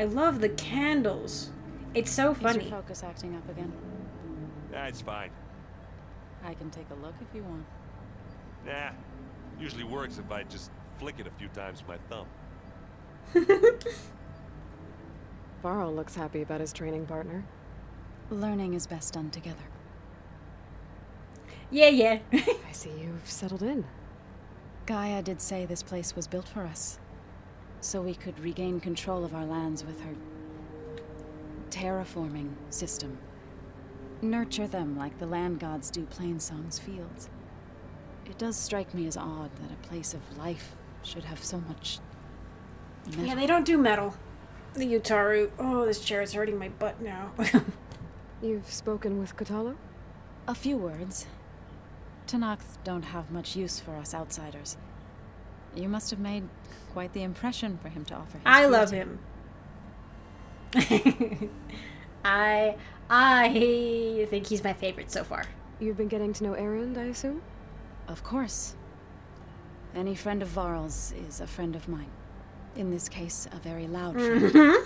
I love the candles. It's so funny. Is your focus acting up again? That's fine. I can take a look if you want. Nah. Usually works if I just flick it a few times with my thumb. Varl looks happy about his training partner. Learning is best done together. Yeah, yeah. I see you've settled in. Gaia did say this place was built for us, so we could regain control of our lands with her terraforming system. Nurture them like the land gods do Plainsong's fields. It does strike me as odd that a place of life should have so much metal. Yeah, they don't do metal. The Utaru. Oh, this chair is hurting my butt now. You've spoken with Kotallo? A few words. Tenakth don't have much use for us outsiders. You must have made quite the impression for him to offer his I love him. I think he's my favorite so far. You've been getting to know Erend, I assume? Of course. Any friend of Varl's is a friend of mine. In this case, a very loud friend.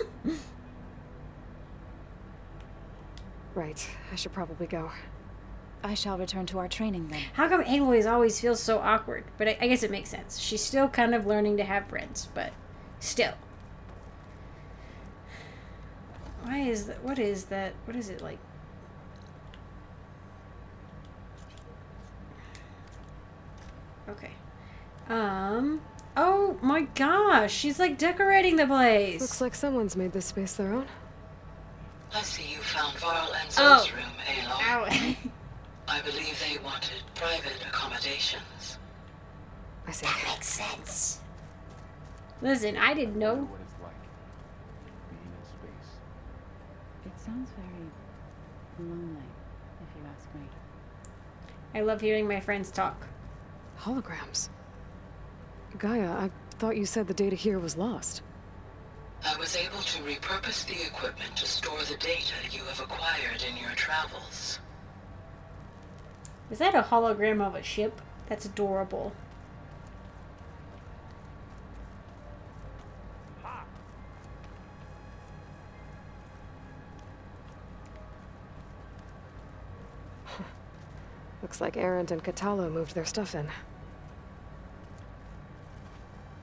Right. I should probably go. I shall return to our training then. How come Aloy always feels so awkward? But I guess it makes sense. She's still kind of learning to have friends, but still. Why is that? What is that? What is it like? Okay. Oh my gosh, she's like decorating the place. Looks like someone's made this space their own. I see you found Varl and Zoe's room, Aloy. I believe they wanted private accommodations. I see. That makes sense. Listen, I didn't know what it's like being in space. It sounds very lonely, if you ask me. I love hearing my friends talk. Holograms. Gaia, I thought you said the data here was lost. I was able to repurpose the equipment to store the data you have acquired in your travels. Is that a hologram of a ship? That's adorable. Ha. Looks like Erend and Kotallo moved their stuff in.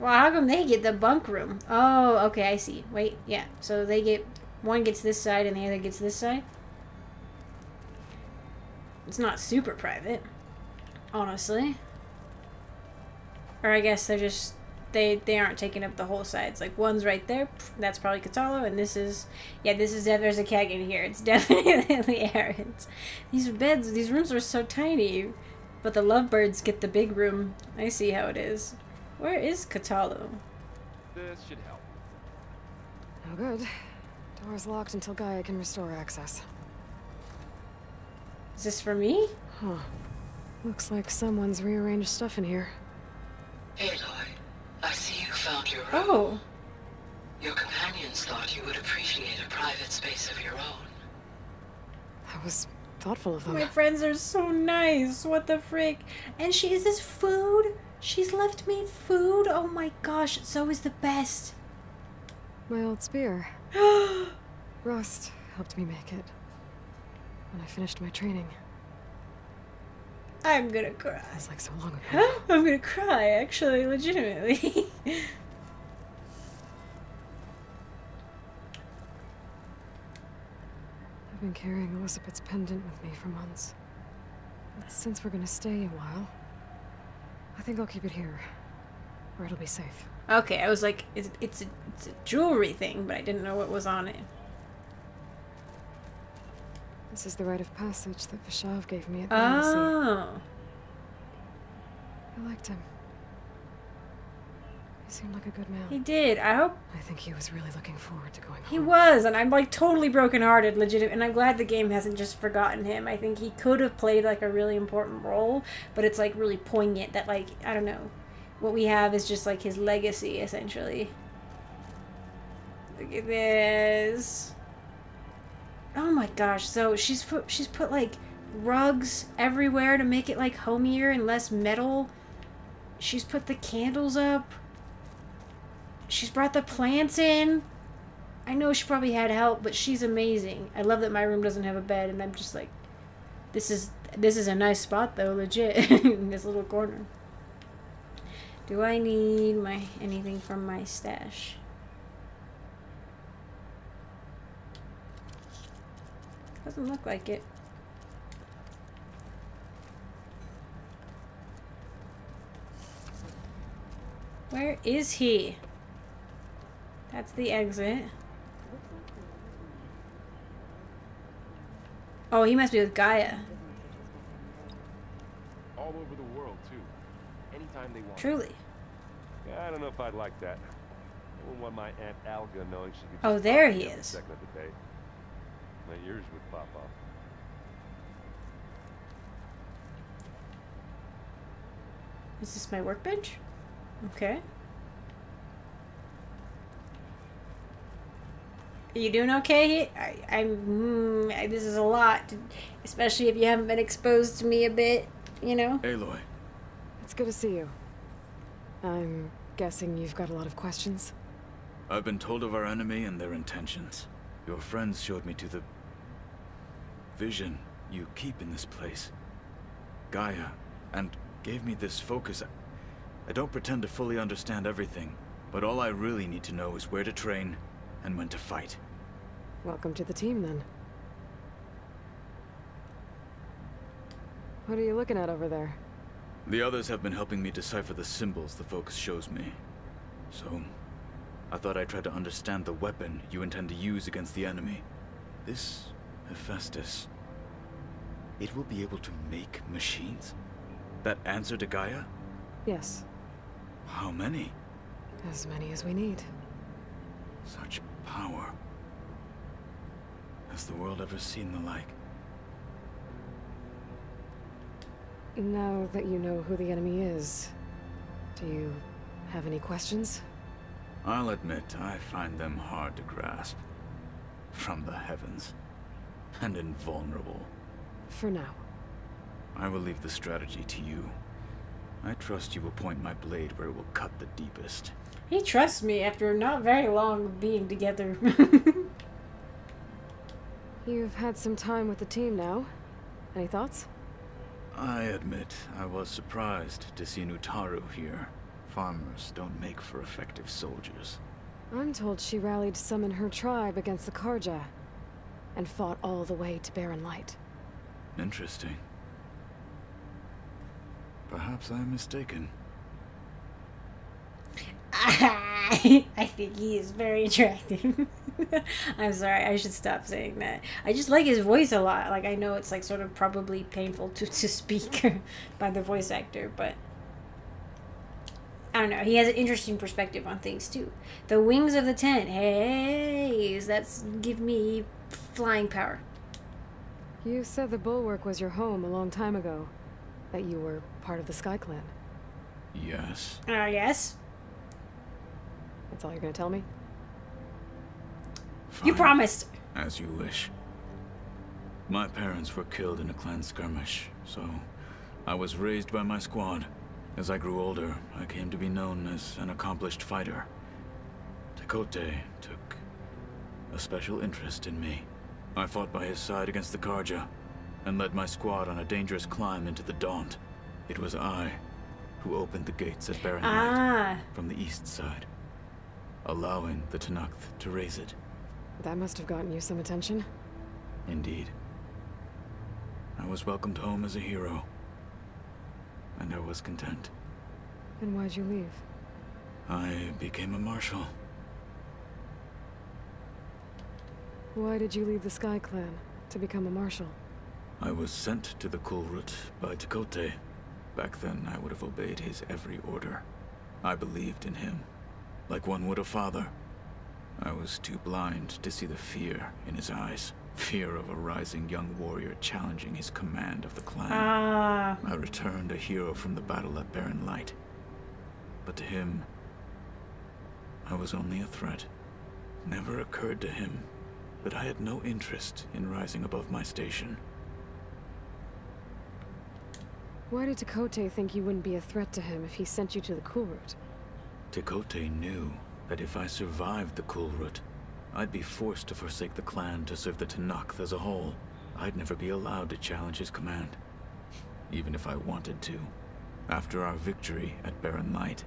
Well, how come they get the bunk room? Oh, okay, I see. Wait, yeah. So they get... One gets this side and the other gets this side? It's not super private, honestly. Or I guess they're just... They aren't taking up the whole sides. Like, one's right there. That's probably Kotallo. And this is... Yeah, this is... There's a keg in here. It's definitely Erend's. These beds... These rooms are so tiny. But the lovebirds get the big room. I see how it is. Where is Kotallo? This should help. Oh, good. Door's locked until Gaia can restore access. Is this for me? Huh. Looks like someone's rearranged stuff in here. Aloy, I see you found your room. Oh. Your companions thought you would appreciate a private space of your own. That was thoughtful of them. My friends are so nice. What the frick? And she is this food? She's left me food? Oh my gosh, Zoe is the best. My old spear. Rust helped me make it when I finished my training. I'm gonna cry. It's like so long ago. I'm gonna cry, actually, legitimately. I've been carrying Elizabeth's pendant with me for months. But since we're gonna stay a while, I think I'll keep it here, where it'll be safe. Okay, I was like, it's a jewelry thing, but I didn't know what was on it. This is the rite of passage that Vishav gave me at the embassy. Oh. I liked him. He seemed like a good man. He did. I hope. I think he was really looking forward to going home. He was, and I'm like totally brokenhearted, legit. And I'm glad the game hasn't just forgotten him. I think he could have played like a really important role, but it's like really poignant that like, I don't know, what we have is just like his legacy essentially. Look at this. Oh my gosh! So she's put like rugs everywhere to make it like homier and less metal. She's put the candles up. She's brought the plants in. I know she probably had help, but she's amazing. I love that my room doesn't have a bed, and I'm just like, this is a nice spot though, legit, in this little corner. Do I need anything from my stash? Doesn't look like it. Where is he? That's the exit. Oh, he must be with Gaia. All over the world, too. Anytime they want. Truly. Yeah, I don't know if I'd like that. I wouldn't want my Aunt Alga knowing she could. Oh, there he is. Second of the day. My ears would pop off. Is this my workbench? Okay. Are you doing okay? I'm this is a lot, especially if you haven't been exposed to me a bit, you know? Aloy. It's good to see you. I'm guessing you've got a lot of questions? I've been told of our enemy and their intentions. Your friends showed me to the vision you keep in this place, Gaia, and gave me this focus. I don't pretend to fully understand everything, but all I really need to know is where to train and when to fight. Welcome to the team, then. What are you looking at over there? The others have been helping me decipher the symbols the focus shows me. So, I thought I'd try to understand the weapon you intend to use against the enemy. This Hephaestus, it will be able to make machines? That answer to Gaia? Yes. How many? As many as we need. Such power. Has the world ever seen the like? Now that you know who the enemy is, do you have any questions? I'll admit, I find them hard to grasp. From the heavens. And invulnerable. For now. I will leave the strategy to you. I trust you will point my blade where it will cut the deepest. He trusts me after not very long being together. You've had some time with the team now. Any thoughts? I admit, I was surprised to see Utaru here. Farmers don't make for effective soldiers. I'm told she rallied some in her tribe against the Carja and fought all the way to Barren Light. Interesting. Perhaps I'm mistaken. I think he is very attractive. I'm sorry, I should stop saying that. I just like his voice a lot. Like, I know it's like sort of probably painful to speak by the voice actor, but I don't know. He has an interesting perspective on things, too. The wings of the Ten. Hey, that's give me flying power. You said the Bulwark was your home a long time ago. That you were part of the Sky Clan. Yes. Yes? That's all you're going to tell me? Fine. You promised. As you wish. My parents were killed in a clan skirmish, so I was raised by my squad. As I grew older, I came to be known as an accomplished fighter. Tekotteh took a special interest in me. I fought by his side against the Carja, and led my squad on a dangerous climb into the Daunt. It was I who opened the gates at Barren Light from the east side, allowing the Tenakth to raise it. That must have gotten you some attention. Indeed. I was welcomed home as a hero. And I was content. And why'd you leave? I became a marshal. Why did you leave the Sky Clan to become a marshal? I was sent to the Kulrut by Tekotteh. Back then, I would have obeyed his every order. I believed in him, like one would a father. I was too blind to see the fear in his eyes. Fear of a rising young warrior challenging his command of the clan. I returned a hero from the battle at Barren Light. But to him, I was only a threat. Never occurred to him that I had no interest in rising above my station. Why did Tekotteh think you wouldn't be a threat to him if he sent you to the Kulrut? Tekotteh knew that if I survived the Kulrut, I'd be forced to forsake the clan to serve the Tenakth as a whole. I'd never be allowed to challenge his command, even if I wanted to. After our victory at Barren Light,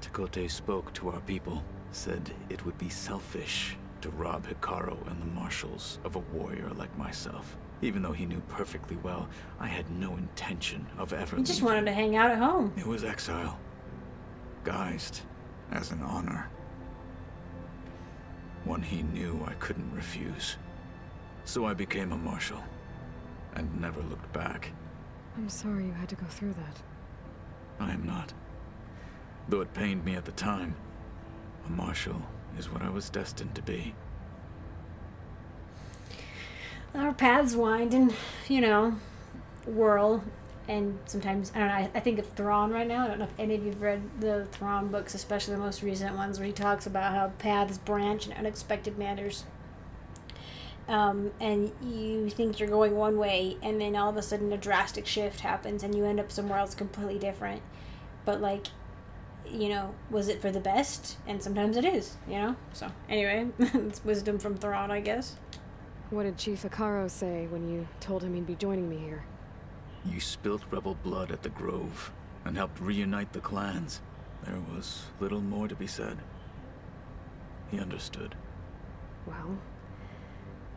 Tekotteh spoke to our people, said it would be selfish to rob Hekarro and the marshals of a warrior like myself. Even though he knew perfectly well, I had no intention of ever leaving. He just wanted to hang out at home. It was exile, guised as an honor. One he knew I couldn't refuse. So I became a marshal, and never looked back. I'm sorry you had to go through that. I am not. Though it pained me at the time, a marshal is what I was destined to be. Our paths wind and, you know, whirl, and sometimes, I don't know, I think of Thrawn right now. I don't know if any of you have read the Thrawn books, especially the most recent ones, where he talks about how paths branch in unexpected manners. And you think you're going one way, and then all of a sudden a drastic shift happens, and you end up somewhere else completely different. But, like, you know, was it for the best? And sometimes it is, you know? So, anyway, it's wisdom from Thrawn, I guess. What did Chief Akaro say when you told him he'd be joining me here? You spilt rebel blood at the Grove, and helped reunite the clans. There was little more to be said. He understood. Well,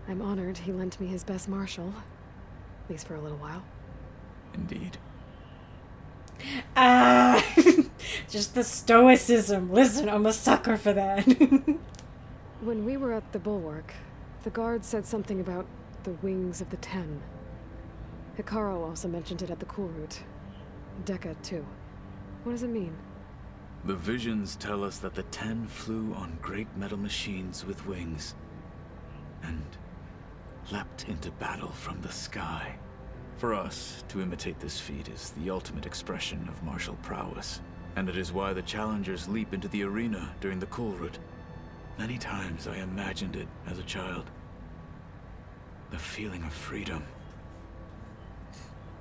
I'm honored he lent me his best marshal, at least for a little while. Indeed. Just the stoicism. Listen, I'm a sucker for that. When we were at the Bulwark, the guard said something about the wings of the Ten. Hekarro also mentioned it at the Kulrut. Deka, too. What does it mean? The visions tell us that the Ten flew on great metal machines with wings, and leapt into battle from the sky. For us, to imitate this feat is the ultimate expression of martial prowess, and it is why the challengers leap into the arena during the Kulrut. Many times I imagined it as a child. The feeling of freedom,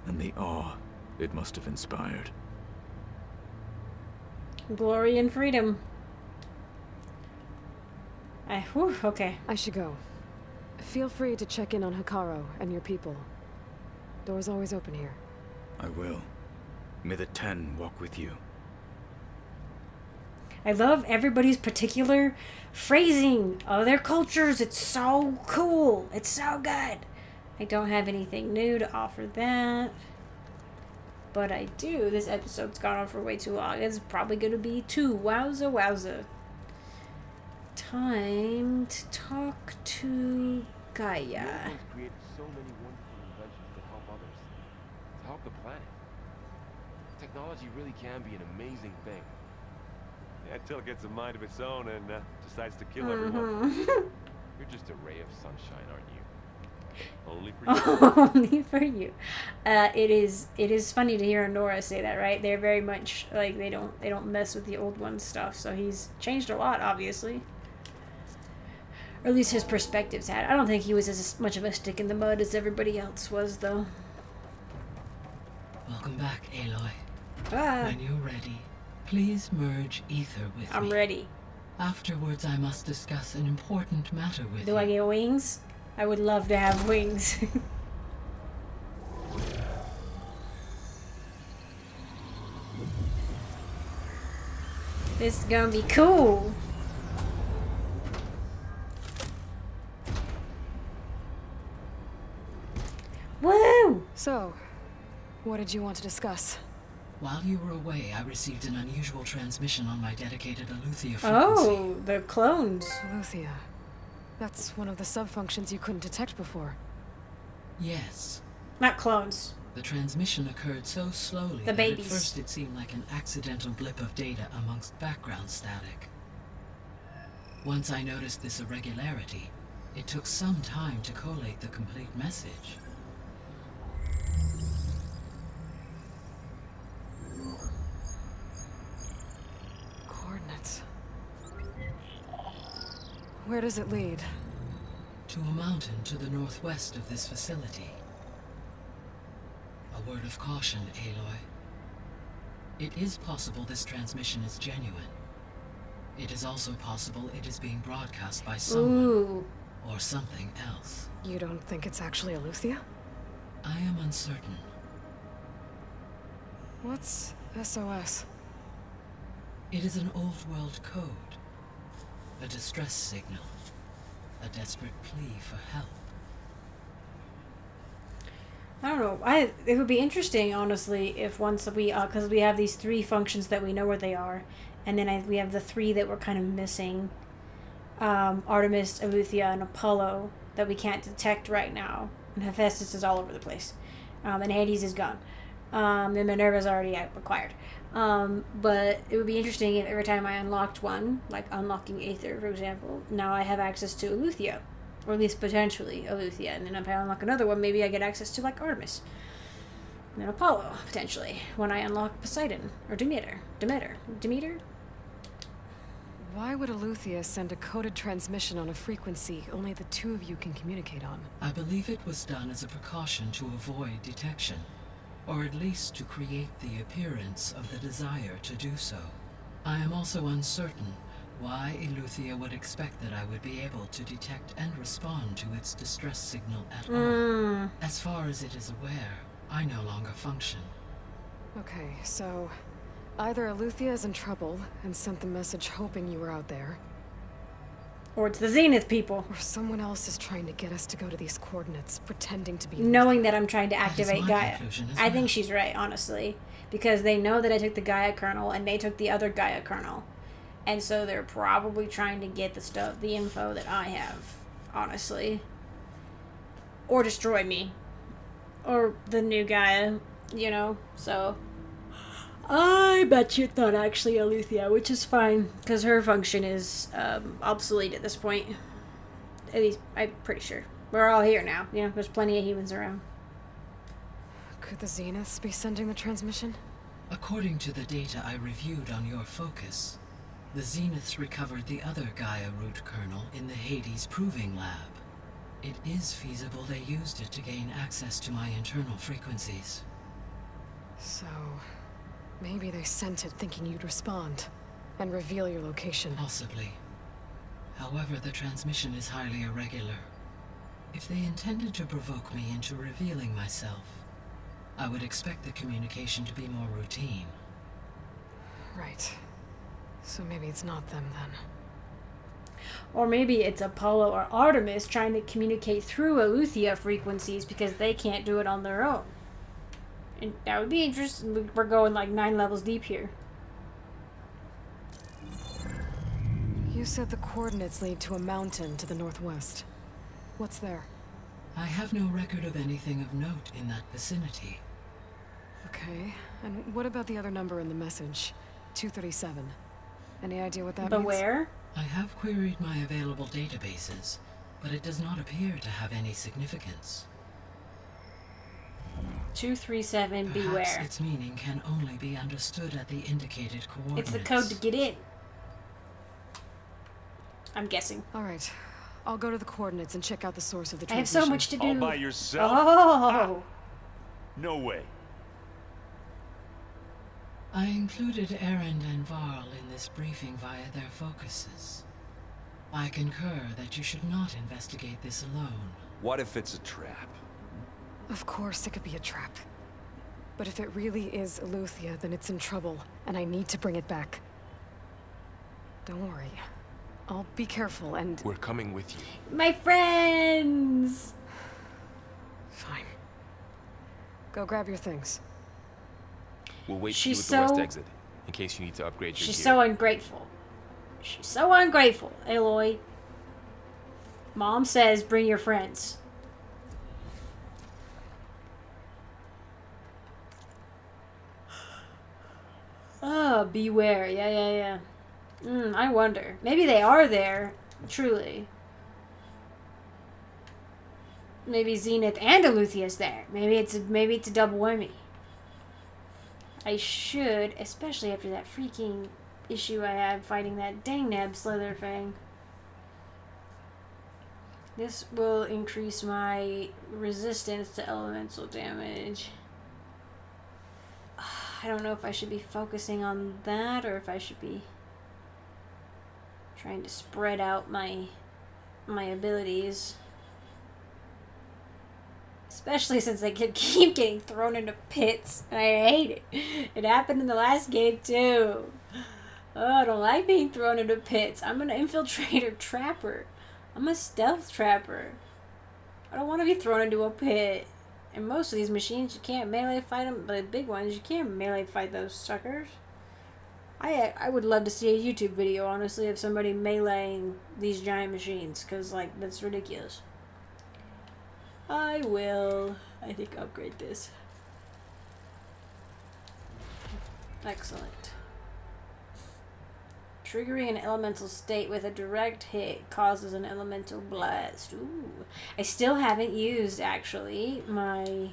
and the awe it must have inspired. Glory and freedom. Okay. I should go. Feel free to check in on Hekarro and your people. Door's always open here. I will. May the Ten walk with you. I love everybody's particular phrasing of their cultures. It's so cool. It's so good. I don't have anything new to offer that. But I do. This episode's gone on for way too long. It's probably going to be two. Wowza, wowza. Time to talk to Gaia. Created so many wonderful inventions to help others, to help the planet. Technology really can be an amazing thing. Until it gets a mind of its own and decides to kill everyone. You're just a ray of sunshine, aren't you? Only for you. Only for you. It is funny to hear Nora say that, right? They're very much like they don't mess with the old one's stuff. So he's changed a lot, obviously. Or at least his perspectives had. I don't think he was as much of a stick in the mud as everybody else was, though. Welcome back, Aloy. When you're ready, please merge Aether with me. I'm ready. Afterwards, I must discuss an important matter with you. Do I get wings? I would love to have wings. This is gonna be cool. Woo! So, what did you want to discuss? While you were away, I received an unusual transmission on my dedicated Eleuthia frequency. Oh, the clones. Eleuthia. That's one of the subfunctions you couldn't detect before. Yes. Not clones. The transmission occurred so slowly that at first it seemed like an accidental blip of data amongst background static. Once I noticed this irregularity, it took some time to collate the complete message. Where does it lead? To a mountain to the northwest of this facility. A word of caution, Aloy. It is possible this transmission is genuine. It is also possible it is being broadcast by someone or something else. You don't think it's actually Eleuthia? I am uncertain. What's SOS? It is an old world code. A distress signal. A desperate plea for help. I don't know. It would be interesting, honestly, if once we... Because we have these three functions that we know where they are. And then we have the three that we're kind of missing. Artemis, Eleuthia, and Apollo that we can't detect right now. And Hephaestus is all over the place. And Hades is gone. And Minerva's already acquired. But it would be interesting if every time I unlocked one, like unlocking Aether, for example, now I have access to Eleuthia, or at least potentially Eleuthia, and then if I unlock another one, maybe I get access to like Artemis, and then Apollo, potentially, when I unlock Poseidon, or Demeter? Why would Eleuthia send a coded transmission on a frequency only the two of you can communicate on? I believe it was done as a precaution to avoid detection. Or at least to create the appearance of the desire to do so. I am also uncertain why Eleuthia would expect that I would be able to detect and respond to its distress signal at all. As far as it is aware, I no longer function. Okay, so either Eleuthia is in trouble and sent the message hoping you were out there. Or it's the Zenith people. Or someone else is trying to get us to go to these coordinates, pretending to be... Knowing that I'm trying to activate Gaia. I think she's right, honestly. Because they know that I took the Gaia kernel, and they took the other Gaia kernel. And so they're probably trying to get the stuff, the info that I have, honestly. Or destroy me. Or the new Gaia, you know, so... I bet you thought actually Eleuthia, which is fine, because her function is obsolete at this point. At least, I'm pretty sure. We're all here now. You know, there's plenty of humans around. Could the Zeniths be sending the transmission? According to the data I reviewed on your focus, the Zeniths recovered the other Gaia root kernel in the Hades Proving Lab. It is feasible they used it to gain access to my internal frequencies. So... Maybe they sent it thinking you'd respond, and reveal your location. Possibly. However, the transmission is highly irregular. If they intended to provoke me into revealing myself, I would expect the communication to be more routine. Right. So maybe it's not them, then. Or maybe it's Apollo or Artemis trying to communicate through Eleuthia frequencies because they can't do it on their own. And that would be interesting. We're going like 9 levels deep here. You said the coordinates lead to a mountain to the northwest. What's there? I have no record of anything of note in that vicinity. Okay. And what about the other number in the message? 237. Any idea what that means? Where? I have queried my available databases, but it does not appear to have any significance. 237, perhaps beware. Its meaning can only be understood at the indicated coordinates. It's the code to get in. I'm guessing. All right, I'll go to the coordinates and check out the source of the transmission. I have so much to do. All by yourself? Oh! No way. I included Erend and Varl in this briefing via their focuses. I concur that you should not investigate this alone. What if it's a trap? Of course it could be a trap. But if it really is Eleuthia, then it's in trouble, and I need to bring it back. Don't worry. I'll be careful and... We're coming with you. My friends! Fine. Go grab your things. We'll wait for you at the west exit, in case you need to upgrade your gear. She's so ungrateful. She's so ungrateful, Aloy. Mom says bring your friends. Oh, beware. Yeah. I wonder. Maybe they are there, truly. Maybe Zenith and Eleuthia's there. Maybe it's a double whammy. I should, especially after that freaking issue I had fighting that dang-nab Slitherfang. This will increase my resistance to elemental damage. I don't know if I should be focusing on that or if I should be Trying to spread out my abilities. Especially since I keep getting thrown into pits. I hate it. It happened in the last game too. Oh, I don't like being thrown into pits. I'm an infiltrator trapper. I'm a stealth trapper. I don't want to be thrown into a pit. And most of these machines, you can't melee fight them, but the big ones, you can't melee fight those suckers. I would love to see a YouTube video, honestly, of somebody meleeing these giant machines, because, like, that's ridiculous. I will, I think, upgrade this. Excellent. Triggering an elemental state with a direct hit causes an elemental blast. Ooh. I still haven't used, actually, my...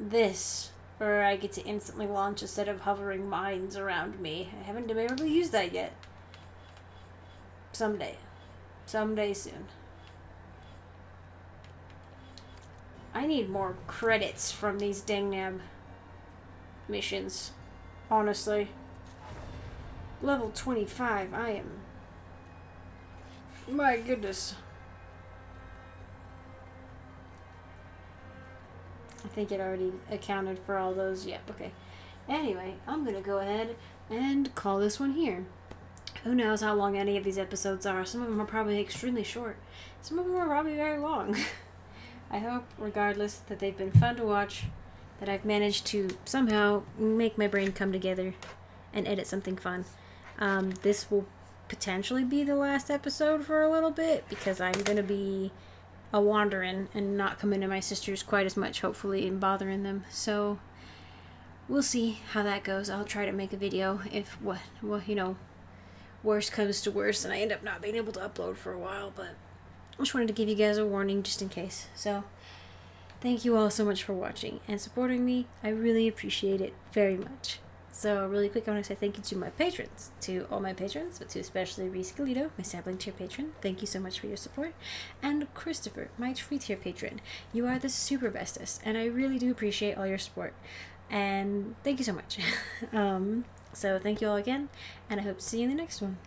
this. Or I get to instantly launch a set of hovering mines around me. I haven't been able to use that yet. Someday. Someday soon. I need more credits from these dangnab missions. Honestly. Level 25, I am... My goodness. I think it already accounted for all those. Yep, okay. Anyway, I'm gonna go ahead and call this one here. Who knows how long any of these episodes are. Some of them are probably extremely short. Some of them are probably very long. I hope, regardless, that they've been fun to watch, that I've managed to somehow make my brain come together and edit something fun. This will potentially be the last episode for a little bit, because I'm going to be a wandering and not coming to my sisters quite as much, hopefully, and bothering them. So, we'll see how that goes. I'll try to make a video if, well, you know, worse comes to worse and I end up not being able to upload for a while, but I just wanted to give you guys a warning just in case. So, thank you all so much for watching and supporting me. I really appreciate it very much. So really quick, I want to say thank you to my patrons, to all my patrons, but to especially Reese Galito, my sapling tier patron. Thank you so much for your support. And Christopher, my 3-tier patron. You are the super bestest, and I really do appreciate all your support. And thank you so much. So thank you all again, and I hope to see you in the next one.